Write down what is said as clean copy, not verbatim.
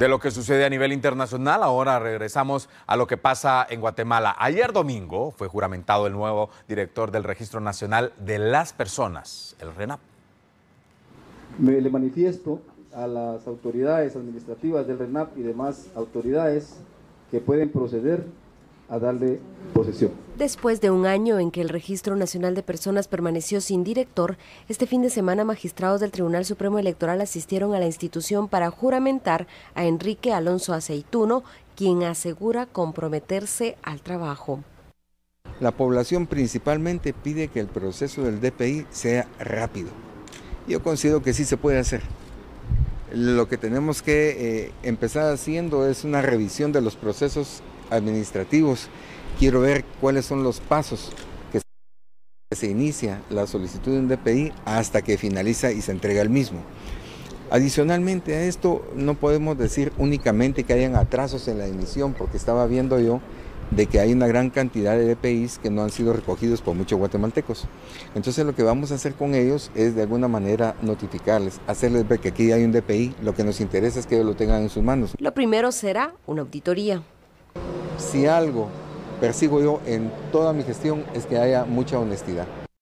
de lo que sucede a nivel internacional. Ahora regresamos a lo que pasa en Guatemala. Ayer domingo fue juramentado el nuevo director del Registro Nacional de las Personas, el RENAP. Me le manifiesto a las autoridades administrativas del RENAP y demás autoridades que pueden proceder a darle posesión. Después de un año en que el Registro Nacional de Personas permaneció sin director, este fin de semana magistrados del Tribunal Supremo Electoral asistieron a la institución para juramentar a Enrique Alonzo Aceituno, quien asegura comprometerse al trabajo. La población principalmente pide que el proceso del DPI sea rápido. Yo considero que sí se puede hacer. Lo que tenemos que empezar haciendo es una revisión de los procesos administrativos. Quiero ver cuáles son los pasos que se inicia la solicitud de un DPI hasta que finaliza y se entrega el mismo. Adicionalmente a esto, no podemos decir únicamente que hayan atrasos en la emisión, porque estaba viendo yo de que hay una gran cantidad de DPIs que no han sido recogidos por muchos guatemaltecos. Entonces lo que vamos a hacer con ellos es de alguna manera notificarles, hacerles ver que aquí hay un DPI, lo que nos interesa es que ellos lo tengan en sus manos. Lo primero será una auditoría. Si algo persigo yo en toda mi gestión es que haya mucha honestidad.